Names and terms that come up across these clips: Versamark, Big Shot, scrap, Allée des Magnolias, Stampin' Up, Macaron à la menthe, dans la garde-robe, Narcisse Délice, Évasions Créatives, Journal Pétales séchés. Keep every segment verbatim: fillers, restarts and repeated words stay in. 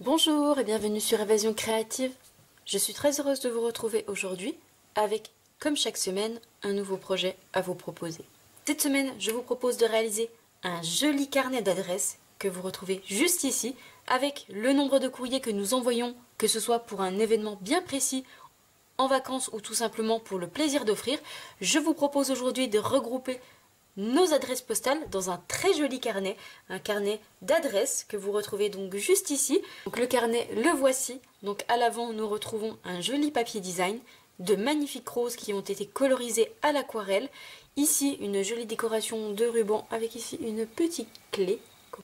Bonjour et bienvenue sur Évasions Créatives. Je suis très heureuse de vous retrouver aujourd'hui avec, comme chaque semaine, un nouveau projet à vous proposer. Cette semaine, je vous propose de réaliser un joli carnet d'adresses que vous retrouvez juste ici avec le nombre de courriers que nous envoyons, que ce soit pour un événement bien précis, en vacances ou tout simplement pour le plaisir d'offrir. Je vous propose aujourd'hui de regrouper nos adresses postales dans un très joli carnet, un carnet d'adresses que vous retrouvez donc juste ici. Donc le carnet, le voici. Donc à l'avant, nous retrouvons un joli papier design, de magnifiques roses qui ont été colorisées à l'aquarelle. Ici, une jolie décoration de ruban avec ici une petite clé,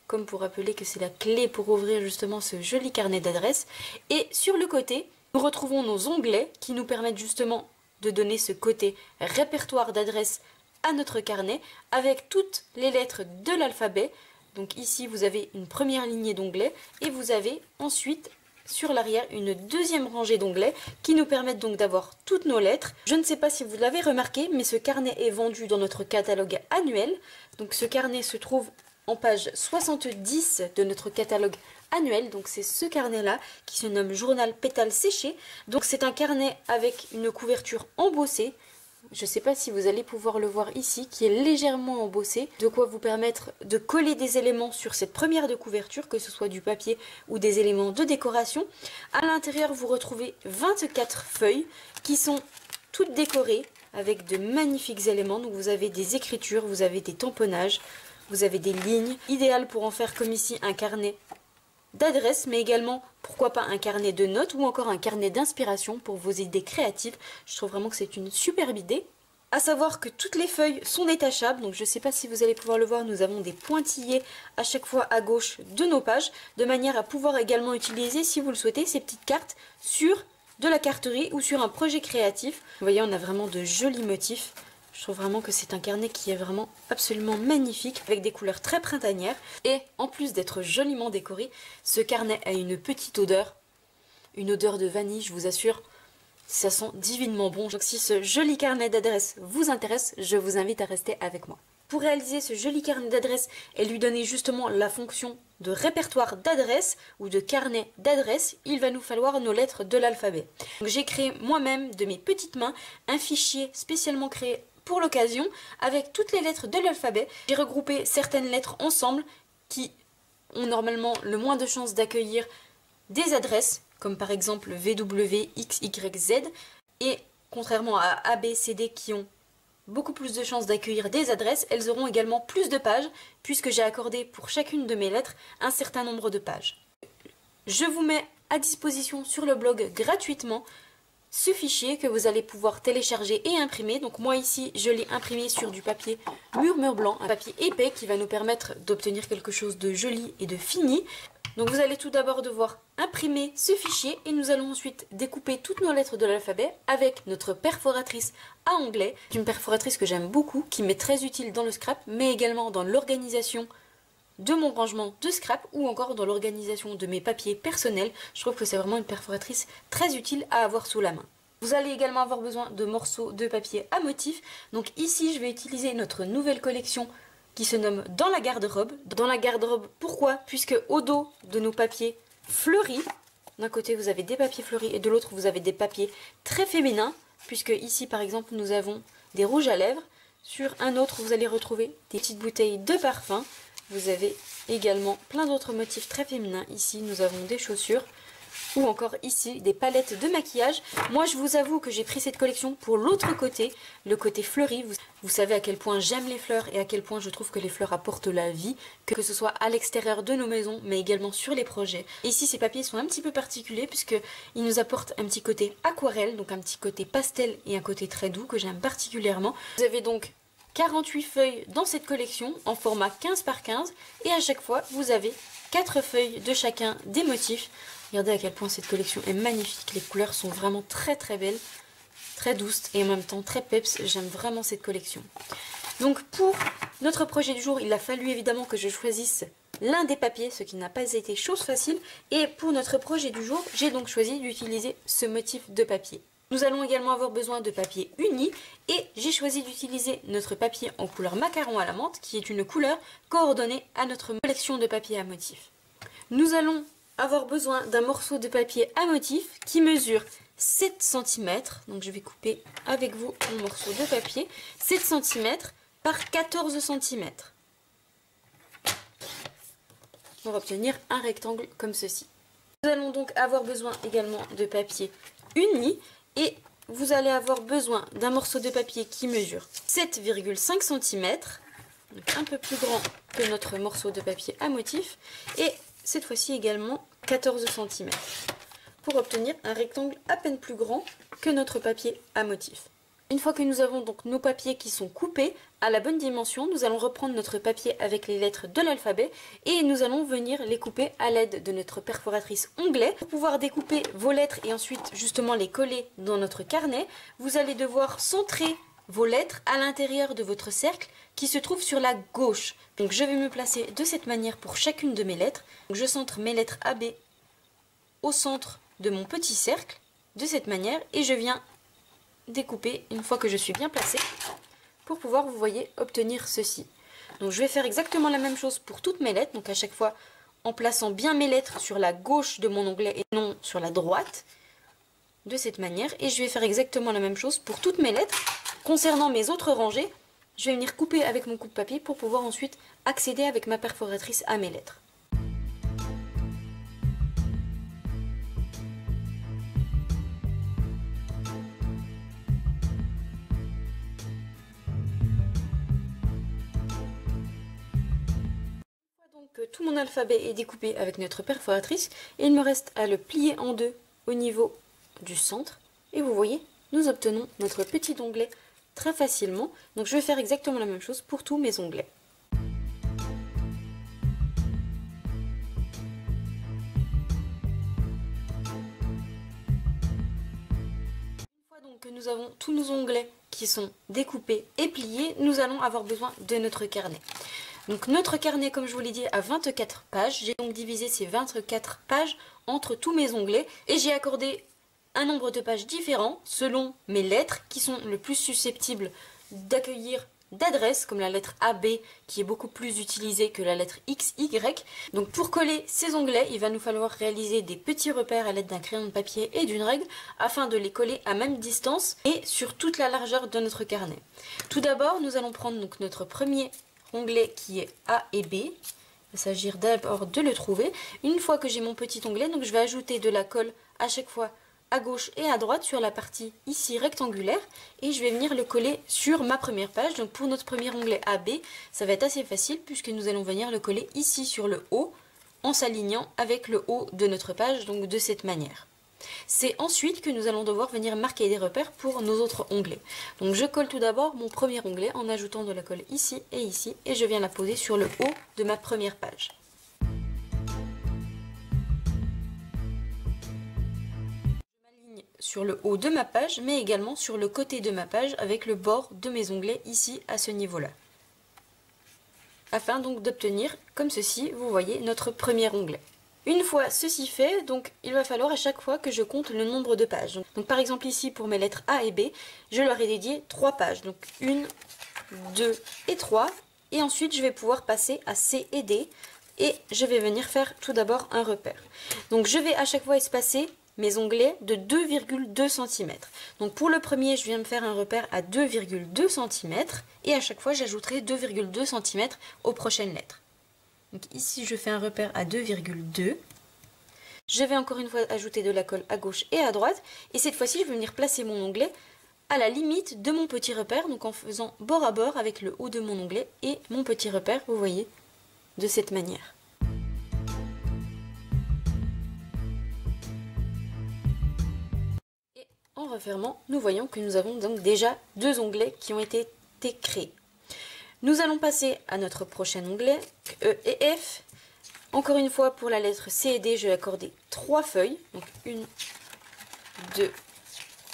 comme pour rappeler que c'est la clé pour ouvrir justement ce joli carnet d'adresses. Et sur le côté, nous retrouvons nos onglets qui nous permettent justement de donner ce côté répertoire d'adresses à notre carnet avec toutes les lettres de l'alphabet. Donc ici vous avez une première lignée d'onglets et vous avez ensuite sur l'arrière une deuxième rangée d'onglets qui nous permettent donc d'avoir toutes nos lettres. Je ne sais pas si vous l'avez remarqué, mais ce carnet est vendu dans notre catalogue annuel. Donc ce carnet se trouve en page soixante-dix de notre catalogue annuel. Donc c'est ce carnet là qui se nomme Journal Pétales séchés. Donc c'est un carnet avec une couverture embossée. Je ne sais pas si vous allez pouvoir le voir ici, qui est légèrement embossé, de quoi vous permettre de coller des éléments sur cette première de couverture, que ce soit du papier ou des éléments de décoration. À l'intérieur, vous retrouvez vingt-quatre feuilles qui sont toutes décorées avec de magnifiques éléments. Donc vous avez des écritures, vous avez des tamponnages, vous avez des lignes. Idéal pour en faire comme ici un carnet d'adresse, mais également pourquoi pas un carnet de notes ou encore un carnet d'inspiration pour vos idées créatives. Je trouve vraiment que c'est une superbe idée. À savoir que toutes les feuilles sont détachables, donc je ne sais pas si vous allez pouvoir le voir, nous avons des pointillés à chaque fois à gauche de nos pages, de manière à pouvoir également utiliser, si vous le souhaitez, ces petites cartes sur de la carterie ou sur un projet créatif. Vous voyez, on a vraiment de jolis motifs. Je trouve vraiment que c'est un carnet qui est vraiment absolument magnifique, avec des couleurs très printanières. Et en plus d'être joliment décoré, ce carnet a une petite odeur, une odeur de vanille, je vous assure, ça sent divinement bon. Donc si ce joli carnet d'adresses vous intéresse, je vous invite à rester avec moi. Pour réaliser ce joli carnet d'adresses et lui donner justement la fonction de répertoire d'adresses ou de carnet d'adresses, il va nous falloir nos lettres de l'alphabet. J'ai créé moi-même de mes petites mains un fichier spécialement créé pour l'occasion, avec toutes les lettres de l'alphabet. J'ai regroupé certaines lettres ensemble qui ont normalement le moins de chances d'accueillir des adresses, comme par exemple V W, X, Y, Z, et contrairement à A, B, C, D qui ont beaucoup plus de chances d'accueillir des adresses, elles auront également plus de pages, puisque j'ai accordé pour chacune de mes lettres un certain nombre de pages. Je vous mets à disposition sur le blog gratuitement ce fichier que vous allez pouvoir télécharger et imprimer. Donc moi ici je l'ai imprimé sur du papier murmure blanc, un papier épais qui va nous permettre d'obtenir quelque chose de joli et de fini. Donc vous allez tout d'abord devoir imprimer ce fichier et nous allons ensuite découper toutes nos lettres de l'alphabet avec notre perforatrice à onglet, une perforatrice que j'aime beaucoup, qui m'est très utile dans le scrap mais également dans l'organisation de mon rangement de scrap ou encore dans l'organisation de mes papiers personnels. Je trouve que c'est vraiment une perforatrice très utile à avoir sous la main. Vous allez également avoir besoin de morceaux de papier à motif. Donc ici je vais utiliser notre nouvelle collection qui se nomme Dans la garde-robe. Dans la garde-robe, pourquoi? Puisque au dos de nos papiers fleuris, d'un côté vous avez des papiers fleuris et de l'autre vous avez des papiers très féminins, puisque ici par exemple nous avons des rouges à lèvres. Sur un autre vous allez retrouver des petites bouteilles de parfum. Vous avez également plein d'autres motifs très féminins. Ici, nous avons des chaussures ou encore ici, des palettes de maquillage. Moi, je vous avoue que j'ai pris cette collection pour l'autre côté, le côté fleuri. Vous, vous savez à quel point j'aime les fleurs et à quel point je trouve que les fleurs apportent la vie, que ce soit à l'extérieur de nos maisons, mais également sur les projets. Et ici, ces papiers sont un petit peu particuliers puisqu'ils nous apportent un petit côté aquarelle, donc un petit côté pastel et un côté très doux que j'aime particulièrement. Vous avez donc quarante-huit feuilles dans cette collection en format quinze par quinze et à chaque fois vous avez quatre feuilles de chacun des motifs. Regardez à quel point cette collection est magnifique, les couleurs sont vraiment très très belles, très douces et en même temps très peps, j'aime vraiment cette collection. Donc pour notre projet du jour, il a fallu évidemment que je choisisse l'un des papiers, ce qui n'a pas été chose facile, et pour notre projet du jour, j'ai donc choisi d'utiliser ce motif de papier. Nous allons également avoir besoin de papier uni et j'ai choisi d'utiliser notre papier en couleur macaron à la menthe qui est une couleur coordonnée à notre collection de papier à motif. Nous allons avoir besoin d'un morceau de papier à motif qui mesure sept centimètres. Donc je vais couper avec vous mon morceau de papier sept centimètres par quatorze centimètres. Pour obtenir un rectangle comme ceci. Nous allons donc avoir besoin également de papier uni. Et vous allez avoir besoin d'un morceau de papier qui mesure sept virgule cinq centimètres, donc un peu plus grand que notre morceau de papier à motif, et cette fois-ci également quatorze centimètres, pour obtenir un rectangle à peine plus grand que notre papier à motif. Une fois que nous avons donc nos papiers qui sont coupés à la bonne dimension, nous allons reprendre notre papier avec les lettres de l'alphabet et nous allons venir les couper à l'aide de notre perforatrice onglet. Pour pouvoir découper vos lettres et ensuite justement les coller dans notre carnet, vous allez devoir centrer vos lettres à l'intérieur de votre cercle qui se trouve sur la gauche. Donc je vais me placer de cette manière pour chacune de mes lettres. Donc je centre mes lettres A B au centre de mon petit cercle, de cette manière, et je viens découper une fois que je suis bien placée pour pouvoir, vous voyez, obtenir ceci. Donc je vais faire exactement la même chose pour toutes mes lettres, donc à chaque fois en plaçant bien mes lettres sur la gauche de mon onglet et non sur la droite, de cette manière, et je vais faire exactement la même chose pour toutes mes lettres. Concernant mes autres rangées, je vais venir couper avec mon coupe-papier pour pouvoir ensuite accéder avec ma perforatrice à mes lettres. Tout mon alphabet est découpé avec notre perforatrice et il me reste à le plier en deux au niveau du centre et vous voyez, nous obtenons notre petit onglet très facilement. Donc je vais faire exactement la même chose pour tous mes onglets. Une fois donc que nous avons tous nos onglets qui sont découpés et pliés, nous allons avoir besoin de notre carnet. Donc notre carnet, comme je vous l'ai dit, a vingt-quatre pages. J'ai donc divisé ces vingt-quatre pages entre tous mes onglets et j'ai accordé un nombre de pages différents selon mes lettres qui sont le plus susceptibles d'accueillir d'adresse, comme la lettre A B qui est beaucoup plus utilisée que la lettre X Y. Donc pour coller ces onglets, il va nous falloir réaliser des petits repères à l'aide d'un crayon de papier et d'une règle afin de les coller à même distance et sur toute la largeur de notre carnet. Tout d'abord, nous allons prendre donc notre premier onglet qui est A et B. Il va s'agir d'abord de le trouver. Une fois que j'ai mon petit onglet, donc je vais ajouter de la colle à chaque fois à gauche et à droite sur la partie ici rectangulaire et je vais venir le coller sur ma première page. Donc pour notre premier onglet A B, ça va être assez facile puisque nous allons venir le coller ici sur le haut en s'alignant avec le haut de notre page, donc de cette manière. C'est ensuite que nous allons devoir venir marquer des repères pour nos autres onglets. Donc je colle tout d'abord mon premier onglet en ajoutant de la colle ici et ici et je viens la poser sur le haut de ma première page. Je m'aligne sur le haut de ma page mais également sur le côté de ma page avec le bord de mes onglets ici à ce niveau-là. Afin donc d'obtenir comme ceci, vous voyez, notre premier onglet. Une fois ceci fait, donc il va falloir à chaque fois que je compte le nombre de pages. Donc par exemple ici pour mes lettres A et B, je leur ai dédié trois pages. Donc une, deux et trois. Et ensuite je vais pouvoir passer à C et D. Et je vais venir faire tout d'abord un repère. Donc je vais à chaque fois espacer mes onglets de deux virgule deux centimètres. Donc pour le premier, je viens me faire un repère à deux virgule deux centimètres. Et à chaque fois j'ajouterai deux virgule deux centimètres aux prochaines lettres. Donc ici je fais un repère à deux virgule deux. Je vais encore une fois ajouter de la colle à gauche et à droite. Et cette fois-ci je vais venir placer mon onglet à la limite de mon petit repère. Donc en faisant bord à bord avec le haut de mon onglet et mon petit repère, vous voyez, de cette manière. Et en refermant, nous voyons que nous avons donc déjà deux onglets qui ont été créés. Nous allons passer à notre prochain onglet, E et F. Encore une fois, pour la lettre C et D, je vais accorder trois feuilles. Donc une, deux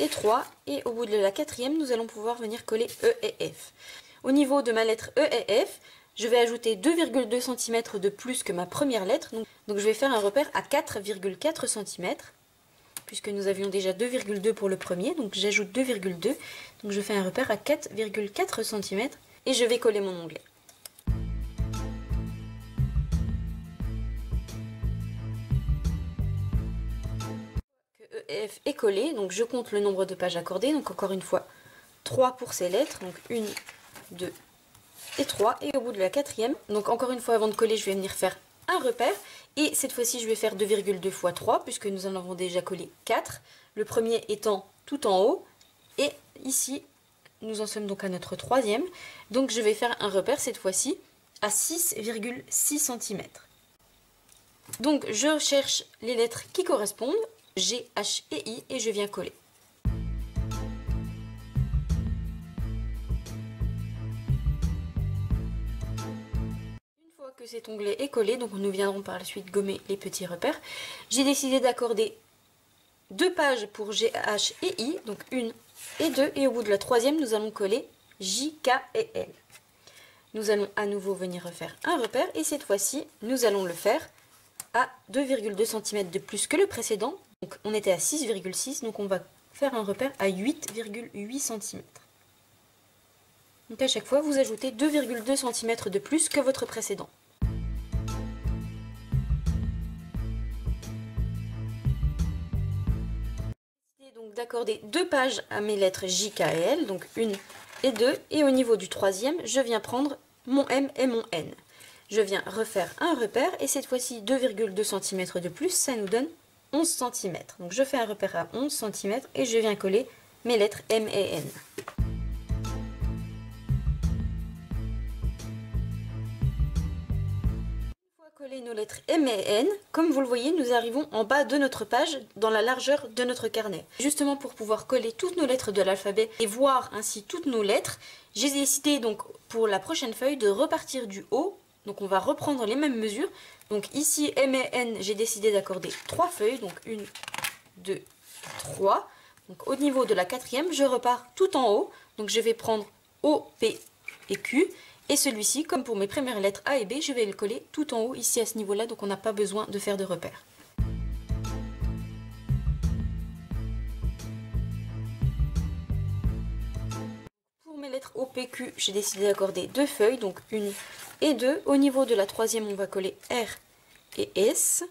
et trois. Et au bout de la quatrième, nous allons pouvoir venir coller E et F. Au niveau de ma lettre E et F, je vais ajouter deux virgule deux centimètres de plus que ma première lettre. Donc, donc je vais faire un repère à quatre virgule quatre centimètres. puisque nous avions déjà deux virgule deux pour le premier, donc j'ajoute deux virgule deux, donc je fais un repère à quatre virgule quatre centimètres et je vais coller mon onglet. E F est collé, donc je compte le nombre de pages accordées, donc encore une fois trois pour ces lettres, donc une, deux et trois, et au bout de la quatrième, donc encore une fois avant de coller je vais venir faire un repère, et cette fois-ci je vais faire deux virgule deux fois trois puisque nous en avons déjà collé quatre, le premier étant tout en haut, et ici nous en sommes donc à notre troisième, donc je vais faire un repère cette fois-ci à six virgule six centimètres. Donc je cherche les lettres qui correspondent, G, H et I, et je viens coller. Une fois que cet onglet est collé, donc nous viendrons par la suite gommer les petits repères, j'ai décidé d'accorder deux pages pour G, H et I, donc une et deux, et au bout de la troisième nous allons coller J, K et L. Nous allons à nouveau venir refaire un repère, et cette fois-ci nous allons le faire à deux virgule deux centimètres de plus que le précédent. Donc on était à six virgule six, donc on va faire un repère à huit virgule huit centimètres. Donc à chaque fois, vous ajoutez deux virgule deux centimètres de plus que votre précédent. J'ai décidé donc d'accorder deux pages à mes lettres J, K et L, donc une et deux, et au niveau du troisième, je viens prendre mon M et mon N. Je viens refaire un repère, et cette fois-ci deux virgule deux centimètres de plus, ça nous donne onze centimètres. Donc je fais un repère à onze centimètres et je viens coller mes lettres M et N. Une fois collées nos lettres M et N, comme vous le voyez, nous arrivons en bas de notre page, dans la largeur de notre carnet. Justement pour pouvoir coller toutes nos lettres de l'alphabet et voir ainsi toutes nos lettres, j'ai décidé donc pour la prochaine feuille de repartir du haut. Donc on va reprendre les mêmes mesures. Donc ici, M et N, j'ai décidé d'accorder trois feuilles. Donc une, deux, trois. Donc au niveau de la quatrième, je repars tout en haut. Donc je vais prendre O, P et Q. Et celui-ci, comme pour mes premières lettres A et B, je vais le coller tout en haut, ici à ce niveau-là. Donc on n'a pas besoin de faire de repères. Pour mes lettres O, P, Q, j'ai décidé d'accorder deux feuilles. Donc une... et deux, au niveau de la troisième, on va coller R et S.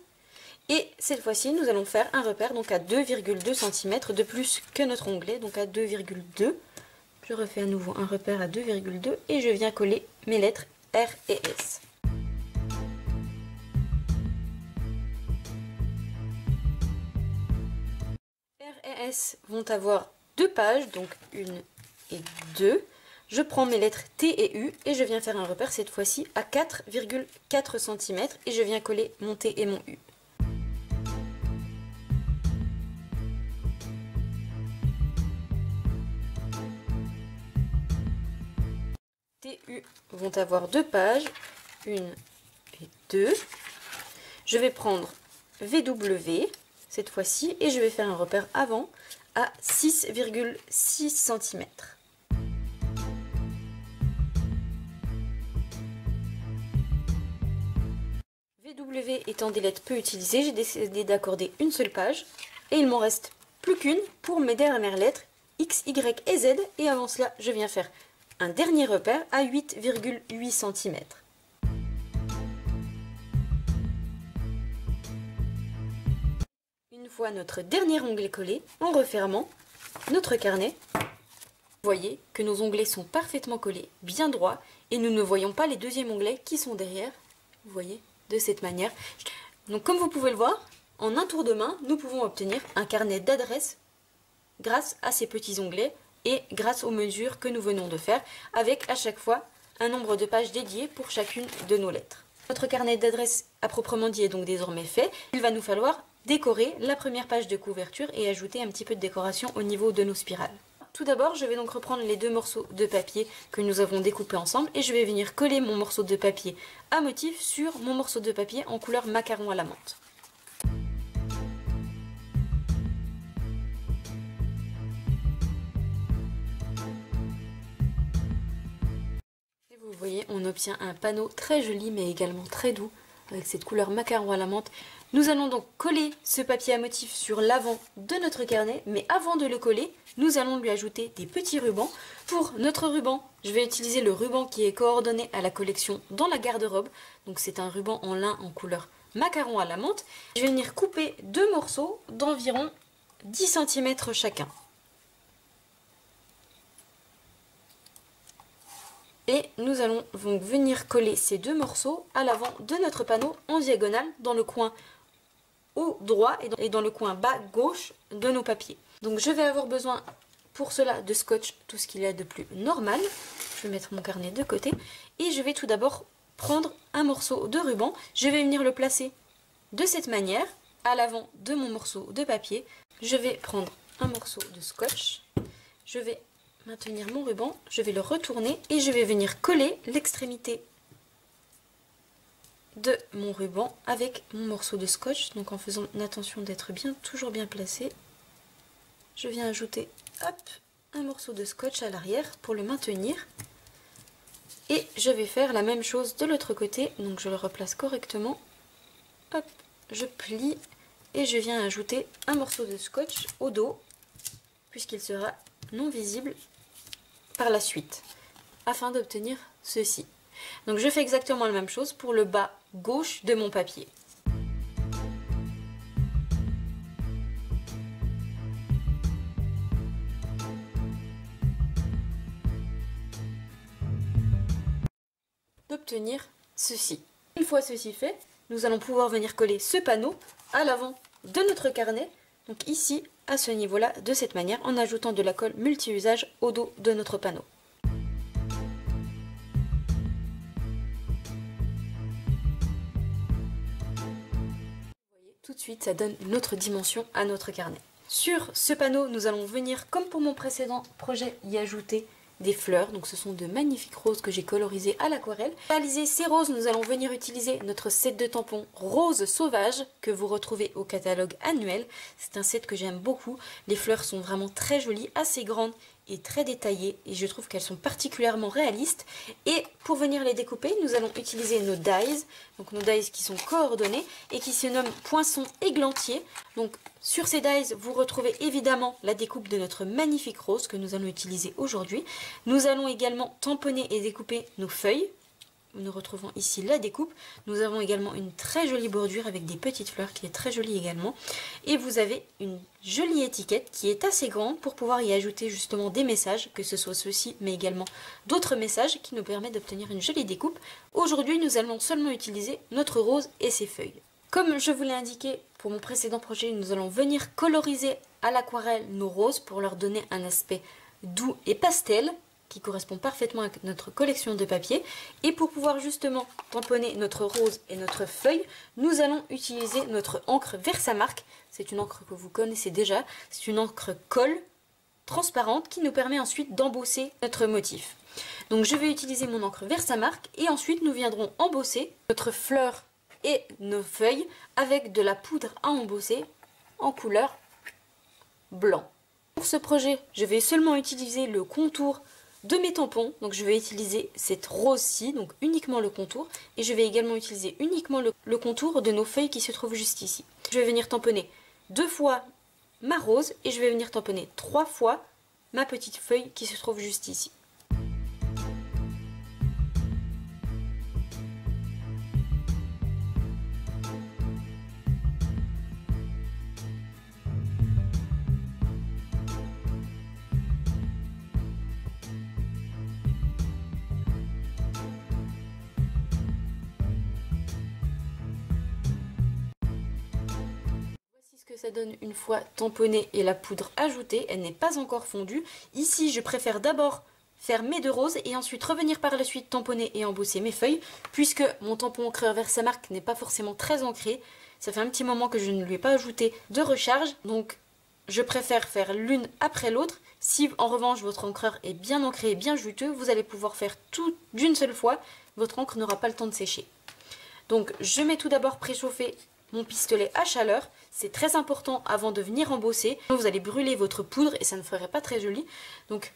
Et cette fois-ci, nous allons faire un repère donc à deux virgule deux centimètres de plus que notre onglet, donc à deux virgule deux. Je refais à nouveau un repère à deux virgule deux et je viens coller mes lettres R et S. R et S vont avoir deux pages, donc une et deux. Je prends mes lettres T et U et je viens faire un repère cette fois-ci à quatre virgule quatre centimètres et je viens coller mon T et mon U. T, U vont avoir deux pages, une et deux. Je vais prendre V W cette fois-ci et je vais faire un repère avant à six virgule six centimètres. W étant des lettres peu utilisées, j'ai décidé d'accorder une seule page et il m'en reste plus qu'une pour mes dernières lettres X, Y et Z, et avant cela je viens faire un dernier repère à huit virgule huit centimètres. Une fois notre dernier onglet collé, en refermant notre carnet, vous voyez que nos onglets sont parfaitement collés, bien droits, et nous ne voyons pas les deuxièmes onglets qui sont derrière, vous voyez ? De cette manière. Donc comme vous pouvez le voir, en un tour de main, nous pouvons obtenir un carnet d'adresses grâce à ces petits onglets et grâce aux mesures que nous venons de faire, avec à chaque fois un nombre de pages dédiées pour chacune de nos lettres. Notre carnet d'adresses à proprement dit est donc désormais fait. Il va nous falloir décorer la première page de couverture et ajouter un petit peu de décoration au niveau de nos spirales. Tout d'abord, je vais donc reprendre les deux morceaux de papier que nous avons découpés ensemble et je vais venir coller mon morceau de papier à motif sur mon morceau de papier en couleur macaron à la menthe. Et vous voyez, on obtient un panneau très joli mais également très doux avec cette couleur macaron à la menthe. Nous allons donc coller ce papier à motif sur l'avant de notre carnet, mais avant de le coller, nous allons lui ajouter des petits rubans. Pour notre ruban, je vais utiliser le ruban qui est coordonné à la collection dans la garde-robe. Donc c'est un ruban en lin en couleur macaron à la menthe. Je vais venir couper deux morceaux d'environ dix centimètres chacun. Et nous allons donc venir coller ces deux morceaux à l'avant de notre panneau en diagonale dans le coin haut droit et dans le coin bas gauche de nos papiers. Donc je vais avoir besoin pour cela de scotch, tout ce qu'il y a de plus normal. Je vais mettre mon carnet de côté et je vais tout d'abord prendre un morceau de ruban. Je vais venir le placer de cette manière à l'avant de mon morceau de papier. Je vais prendre un morceau de scotch, je vais maintenir mon ruban, je vais le retourner et je vais venir coller l'extrémité de mon ruban avec mon morceau de scotch, donc en faisant attention d'être bien, toujours bien placé. Je viens ajouter hop, un morceau de scotch à l'arrière pour le maintenir et je vais faire la même chose de l'autre côté, donc je le replace correctement, hop, je plie et je viens ajouter un morceau de scotch au dos puisqu'il sera non visible par la suite afin d'obtenir ceci. Donc je fais exactement la même chose pour le bas gauche de mon papier. D'obtenir ceci. Une fois ceci fait, nous allons pouvoir venir coller ce panneau à l'avant de notre carnet, donc ici à ce niveau-là, de cette manière, en ajoutant de la colle multi-usage au dos de notre panneau. Tout de suite, ça donne une autre dimension à notre carnet. Sur ce panneau, nous allons venir, comme pour mon précédent projet, y ajouter des fleurs. Donc ce sont de magnifiques roses que j'ai colorisées à l'aquarelle. Pour réaliser ces roses, nous allons venir utiliser notre set de tampons rose sauvage que vous retrouvez au catalogue annuel. C'est un set que j'aime beaucoup. Les fleurs sont vraiment très jolies, assez grandes et très détaillées et je trouve qu'elles sont particulièrement réalistes. Et pour venir les découper, nous allons utiliser nos dies, donc nos dies qui sont coordonnées et qui se nomment poinçon églantier. Donc sur ces dies, vous retrouvez évidemment la découpe de notre magnifique rose que nous allons utiliser aujourd'hui. Nous allons également tamponner et découper nos feuilles. Nous retrouvons ici la découpe. Nous avons également une très jolie bordure avec des petites fleurs qui est très jolie également. Et vous avez une jolie étiquette qui est assez grande pour pouvoir y ajouter justement des messages, que ce soit ceux-ci mais également d'autres messages qui nous permettent d'obtenir une jolie découpe. Aujourd'hui, nous allons seulement utiliser notre rose et ses feuilles. Comme je vous l'ai indiqué pour mon précédent projet, nous allons venir coloriser à l'aquarelle nos roses pour leur donner un aspect doux et pastel, qui correspond parfaitement à notre collection de papier. Et pour pouvoir justement tamponner notre rose et notre feuille, nous allons utiliser notre encre Versamark. C'est une encre que vous connaissez déjà, c'est une encre colle transparente qui nous permet ensuite d'embosser notre motif. Donc je vais utiliser mon encre Versamark et ensuite nous viendrons embosser notre fleur et nos feuilles avec de la poudre à embosser en couleur blanc. Pour ce projet, je vais seulement utiliser le contour de mes tampons, donc je vais utiliser cette rose-ci, donc uniquement le contour, et je vais également utiliser uniquement le, le contour de nos feuilles qui se trouvent juste ici. Je vais venir tamponner deux fois ma rose et je vais venir tamponner trois fois ma petite feuille qui se trouve juste ici. Ça donne une fois tamponnée et la poudre ajoutée, elle n'est pas encore fondue. Ici, je préfère d'abord faire mes deux roses et ensuite revenir par la suite tamponner et embosser mes feuilles, puisque mon tampon encreur Versamark n'est pas forcément très ancré. Ça fait un petit moment que je ne lui ai pas ajouté de recharge, donc je préfère faire l'une après l'autre. Si en revanche votre encreur est bien ancré et bien juteux, vous allez pouvoir faire tout d'une seule fois, votre encre n'aura pas le temps de sécher. Donc je mets tout d'abord préchauffer mon pistolet à chaleur, c'est très important avant de venir embosser. Vous allez brûler votre poudre et ça ne ferait pas très joli. Donc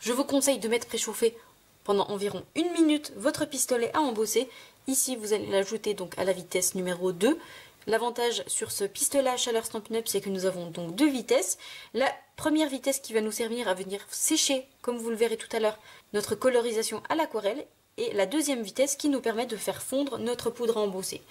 je vous conseille de mettre préchauffer pendant environ une minute votre pistolet à embosser. Ici vous allez l'ajouter donc à la vitesse numéro deux L'avantage sur ce pistolet à chaleur Stampin' Up, c'est que nous avons donc deux vitesses. La première vitesse qui va nous servir à venir sécher, comme vous le verrez tout à l'heure, notre colorisation à l'aquarelle, et la deuxième vitesse qui nous permet de faire fondre notre poudre à embosser.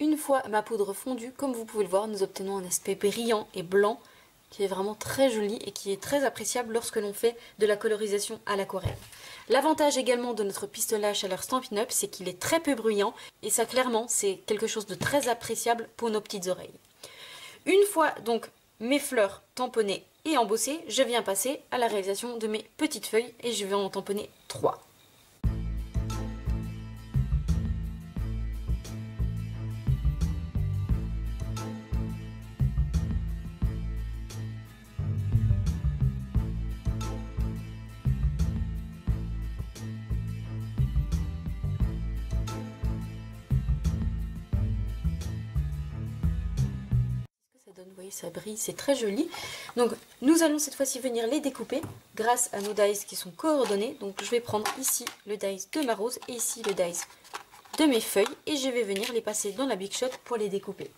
Une fois ma poudre fondue, comme vous pouvez le voir, nous obtenons un aspect brillant et blanc qui est vraiment très joli et qui est très appréciable lorsque l'on fait de la colorisation à l'aquarelle. L'avantage également de notre pistolet à chaleur Stampin' Up, c'est qu'il est très peu bruyant et ça clairement c'est quelque chose de très appréciable pour nos petites oreilles. Une fois donc mes fleurs tamponnées et embossées, je viens passer à la réalisation de mes petites feuilles et je vais en tamponner trois. Vous voyez, ça brille, c'est très joli. Donc nous allons cette fois-ci venir les découper grâce à nos dies qui sont coordonnés. Donc je vais prendre ici le dies de ma rose et ici le dies de mes feuilles et je vais venir les passer dans la Big Shot pour les découper.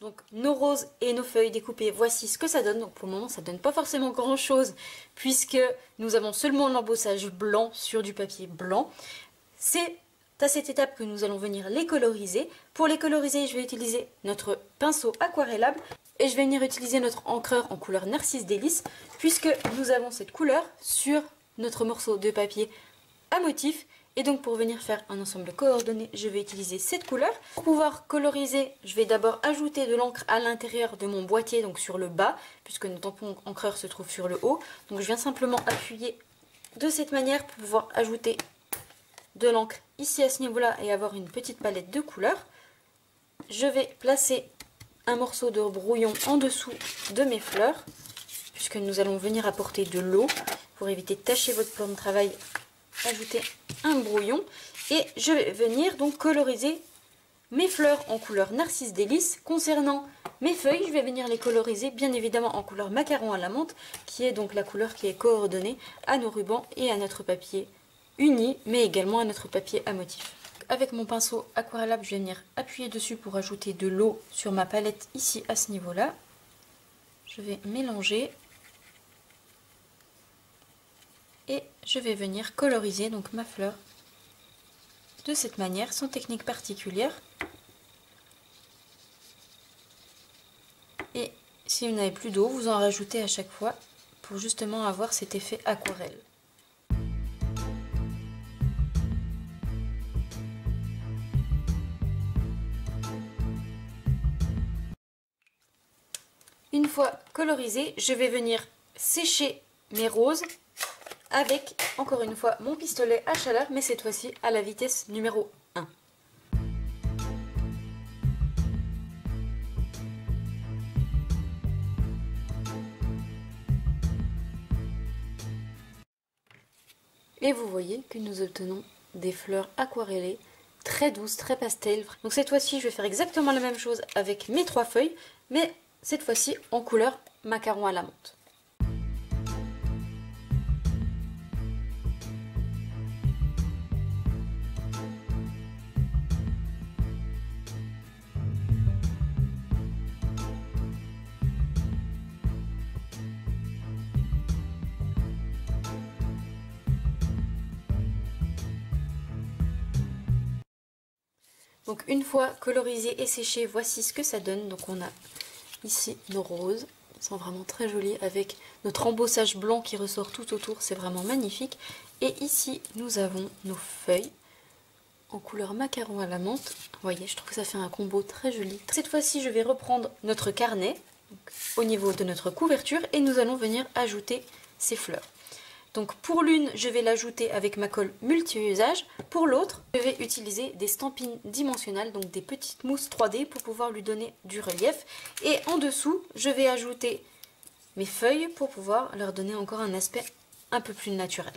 Donc nos roses et nos feuilles découpées, voici ce que ça donne. Donc pour le moment ça donne pas forcément grand chose puisque nous avons seulement l'embossage blanc sur du papier blanc. C'est à cette étape que nous allons venir les coloriser. Pour les coloriser je vais utiliser notre pinceau aquarellable et je vais venir utiliser notre encreur en couleur Narcisse Délice puisque nous avons cette couleur sur notre morceau de papier à motif. Et donc pour venir faire un ensemble coordonné, je vais utiliser cette couleur. Pour pouvoir coloriser, je vais d'abord ajouter de l'encre à l'intérieur de mon boîtier, donc sur le bas, puisque nos tampons encreurs se trouvent sur le haut. Donc je viens simplement appuyer de cette manière pour pouvoir ajouter de l'encre ici à ce niveau-là et avoir une petite palette de couleurs. Je vais placer un morceau de brouillon en dessous de mes fleurs, puisque nous allons venir apporter de l'eau pour éviter de tacher votre plan de travail. Ajouter un brouillon et je vais venir donc coloriser mes fleurs en couleur Narcisse Délice. Concernant mes feuilles, je vais venir les coloriser bien évidemment en couleur Macaron à la menthe, qui est donc la couleur qui est coordonnée à nos rubans et à notre papier uni, mais également à notre papier à motif. Avec mon pinceau aquarellable, je vais venir appuyer dessus pour ajouter de l'eau sur ma palette ici à ce niveau-là. Je vais mélanger. Et je vais venir coloriser donc ma fleur de cette manière, sans technique particulière. Et si vous n'avez plus d'eau, vous en rajoutez à chaque fois pour justement avoir cet effet aquarelle. Une fois colorisé, je vais venir sécher mes roses avec, encore une fois, mon pistolet à chaleur, mais cette fois-ci à la vitesse numéro un. Et vous voyez que nous obtenons des fleurs aquarellées, très douces, très pastel. Donc cette fois-ci, je vais faire exactement la même chose avec mes trois feuilles, mais cette fois-ci en couleur Macaron à la menthe. Donc une fois colorisé et séché, voici ce que ça donne. Donc on a ici nos roses, elles sont vraiment très jolies avec notre embossage blanc qui ressort tout autour, c'est vraiment magnifique. Et ici nous avons nos feuilles en couleur Macaron à la menthe. Vous voyez, je trouve que ça fait un combo très joli. Cette fois-ci je vais reprendre notre carnet donc, au niveau de notre couverture et nous allons venir ajouter ces fleurs. Donc pour l'une, je vais l'ajouter avec ma colle multi-usage. Pour l'autre, je vais utiliser des stampines dimensionnales, donc des petites mousses trois D pour pouvoir lui donner du relief. Et en dessous, je vais ajouter mes feuilles pour pouvoir leur donner encore un aspect un peu plus naturel.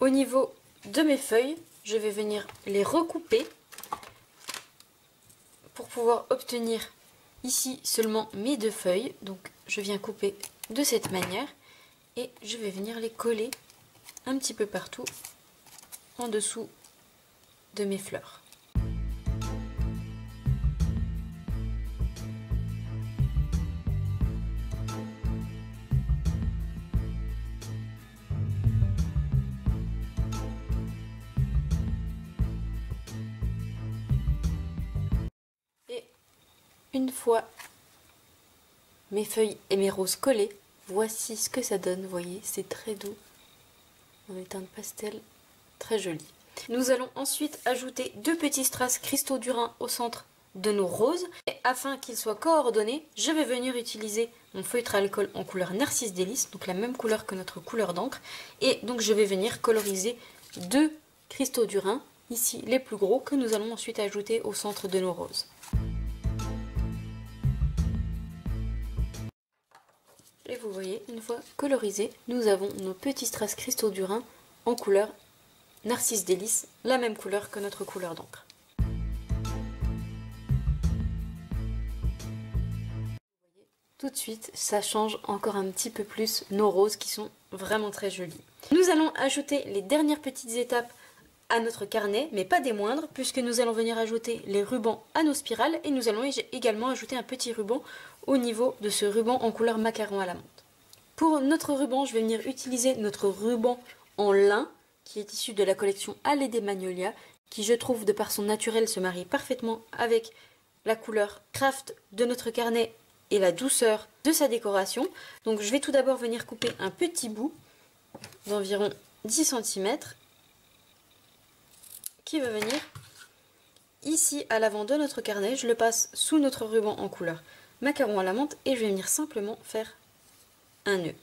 Au niveau de mes feuilles, je vais venir les recouper pour pouvoir obtenir ici seulement mes deux feuilles. Donc je viens couper de cette manière et je vais venir les coller un petit peu partout en dessous de mes fleurs. Une fois mes feuilles et mes roses collées, voici ce que ça donne. Vous voyez, c'est très doux. On est un pastel très joli. Nous allons ensuite ajouter deux petits strass cristaux d'airain au centre de nos roses. Et afin qu'ils soient coordonnés, je vais venir utiliser mon feutre à alcool en couleur Narcisse Délice, donc la même couleur que notre couleur d'encre. Et donc je vais venir coloriser deux cristaux d'airain, ici les plus gros, que nous allons ensuite ajouter au centre de nos roses. Et vous voyez, une fois colorisé, nous avons nos petits strass cristaux d'airain en couleur Narcisse Délice, la même couleur que notre couleur d'encre. Tout de suite, ça change encore un petit peu plus nos roses qui sont vraiment très jolies. Nous allons ajouter les dernières petites étapes à notre carnet, mais pas des moindres, puisque nous allons venir ajouter les rubans à nos spirales et nous allons également ajouter un petit ruban au niveau de ce ruban en couleur macaron à la menthe. Pour notre ruban, je vais venir utiliser notre ruban en lin qui est issu de la collection Allée des Magnolias, qui, je trouve, de par son naturel, se marie parfaitement avec la couleur craft de notre carnet et la douceur de sa décoration. Donc je vais tout d'abord venir couper un petit bout d'environ dix centimètres qui va venir ici à l'avant de notre carnet. Je le passe sous notre ruban en couleur macaron à la menthe et je vais venir simplement faire un nœud.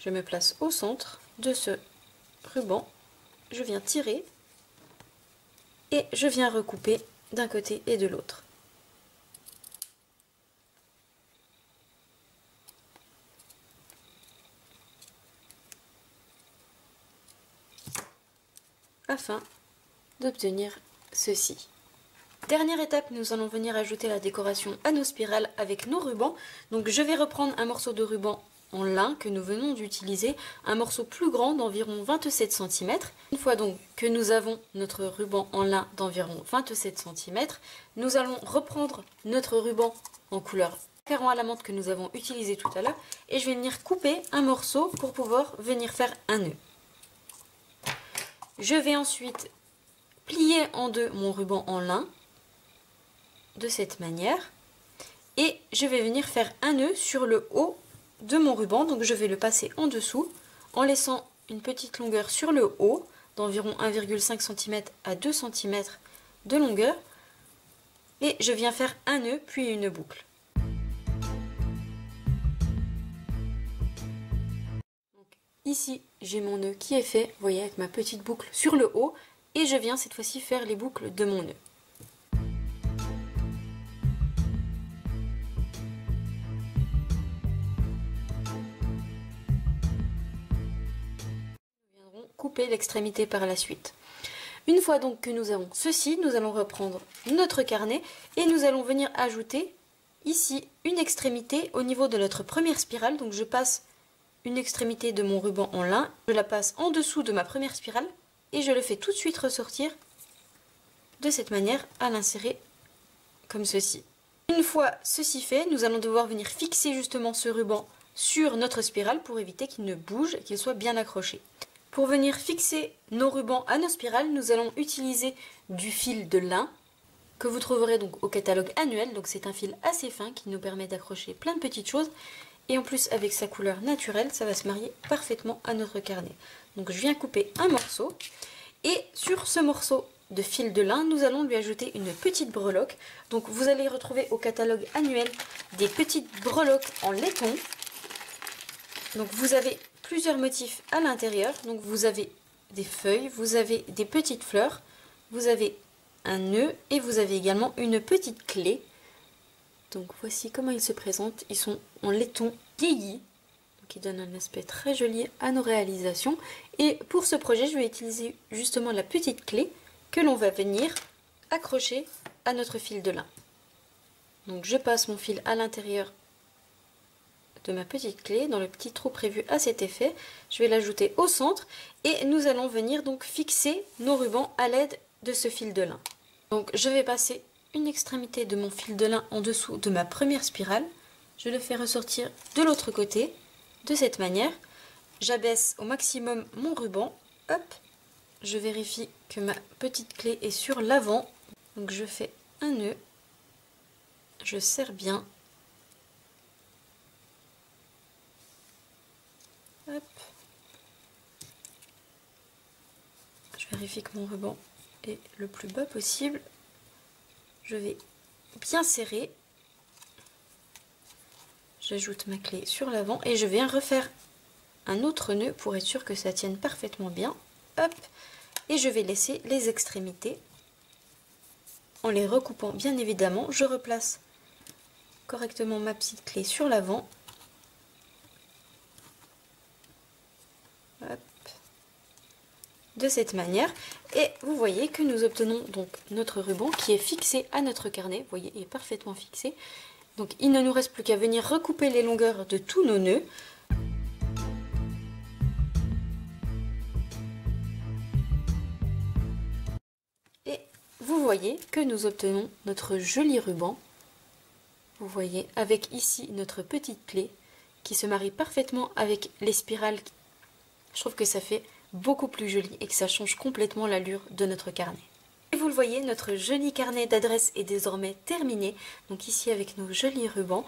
Je me place au centre de ce ruban, je viens tirer et je viens recouper d'un côté et de l'autre. Afin d'obtenir ceci. Dernière étape, nous allons venir ajouter la décoration à nos spirales avec nos rubans. Donc je vais reprendre un morceau de ruban en lin que nous venons d'utiliser, un morceau plus grand d'environ vingt-sept centimètres. Une fois donc que nous avons notre ruban en lin d'environ vingt-sept centimètres, nous allons reprendre notre ruban en couleur macaron à la menthe que nous avons utilisé tout à l'heure et je vais venir couper un morceau pour pouvoir venir faire un nœud. Je vais ensuite plier en deux mon ruban en lin, de cette manière. Et je vais venir faire un nœud sur le haut de mon ruban. Donc je vais le passer en dessous, en laissant une petite longueur sur le haut, d'environ un virgule cinq centimètres à deux centimètres de longueur. Et je viens faire un nœud, puis une boucle. Ici, j'ai mon nœud qui est fait, vous voyez, avec ma petite boucle sur le haut. Et je viens cette fois-ci faire les boucles de mon nœud. Nous viendrons couper l'extrémité par la suite. Une fois donc que nous avons ceci, nous allons reprendre notre carnet et nous allons venir ajouter ici une extrémité au niveau de notre première spirale. Donc je passe une extrémité de mon ruban en lin, je la passe en dessous de ma première spirale et je le fais tout de suite ressortir de cette manière à l'insérer comme ceci. Une fois ceci fait, nous allons devoir venir fixer justement ce ruban sur notre spirale pour éviter qu'il ne bouge et qu'il soit bien accroché. Pour venir fixer nos rubans à nos spirales, nous allons utiliser du fil de lin que vous trouverez donc au catalogue annuel. Donc c'est un fil assez fin qui nous permet d'accrocher plein de petites choses. Et en plus avec sa couleur naturelle, ça va se marier parfaitement à notre carnet. Donc je viens couper un morceau. Et sur ce morceau de fil de lin, nous allons lui ajouter une petite breloque. Donc vous allez retrouver au catalogue annuel des petites breloques en laiton. Donc vous avez plusieurs motifs à l'intérieur. Donc vous avez des feuilles, vous avez des petites fleurs, vous avez un nœud et vous avez également une petite clé. Donc voici comment ils se présentent. Ils sont en laiton vieilli, qui donne un aspect très joli à nos réalisations. Et pour ce projet, je vais utiliser justement la petite clé que l'on va venir accrocher à notre fil de lin. Donc je passe mon fil à l'intérieur de ma petite clé, dans le petit trou prévu à cet effet. Je vais l'ajouter au centre et nous allons venir donc fixer nos rubans à l'aide de ce fil de lin. Donc je vais passer une extrémité de mon fil de lin en dessous de ma première spirale. Je le fais ressortir de l'autre côté. De cette manière, j'abaisse au maximum mon ruban. Hop, je vérifie que ma petite clé est sur l'avant. Donc je fais un nœud, je serre bien. Hop. Je vérifie que mon ruban est le plus bas possible. Je vais bien serrer. J'ajoute ma clé sur l'avant et je viens refaire un autre nœud pour être sûr que ça tienne parfaitement bien. Hop. Et je vais laisser les extrémités en les recoupant bien évidemment. Je replace correctement ma petite clé sur l'avant. Hop. De cette manière. Et vous voyez que nous obtenons donc notre ruban qui est fixé à notre carnet. Vous voyez, il est parfaitement fixé. Donc il ne nous reste plus qu'à venir recouper les longueurs de tous nos nœuds. Et vous voyez que nous obtenons notre joli ruban. Vous voyez avec ici notre petite clé qui se marie parfaitement avec les spirales. Je trouve que ça fait beaucoup plus joli et que ça change complètement l'allure de notre carnet. Et vous le voyez, notre joli carnet d'adresses est désormais terminé. Donc ici avec nos jolis rubans,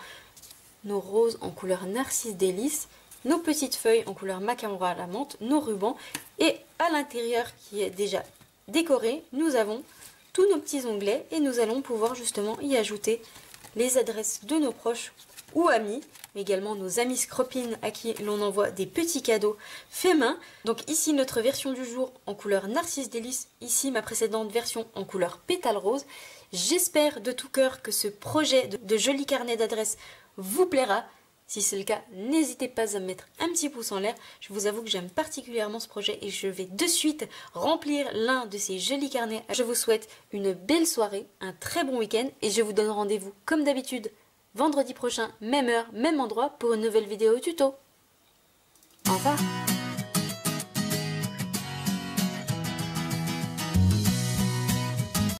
nos roses en couleur Narcisse Délice, nos petites feuilles en couleur Macaron à la menthe, nos rubans. Et à l'intérieur qui est déjà décoré, nous avons tous nos petits onglets et nous allons pouvoir justement y ajouter les adresses de nos proches ou amis, mais également nos amis scropines à qui l'on envoie des petits cadeaux faits main. Donc ici notre version du jour en couleur Narcisse Délice, ici ma précédente version en couleur Pétale Rose. J'espère de tout cœur que ce projet de, de joli carnet d'adresses vous plaira. Si c'est le cas, n'hésitez pas à mettre un petit pouce en l'air. Je vous avoue que j'aime particulièrement ce projet et je vais de suite remplir l'un de ces jolis carnets. Je vous souhaite une belle soirée, un très bon week-end et je vous donne rendez-vous comme d'habitude vendredi prochain, même heure, même endroit pour une nouvelle vidéo tuto. Au revoir.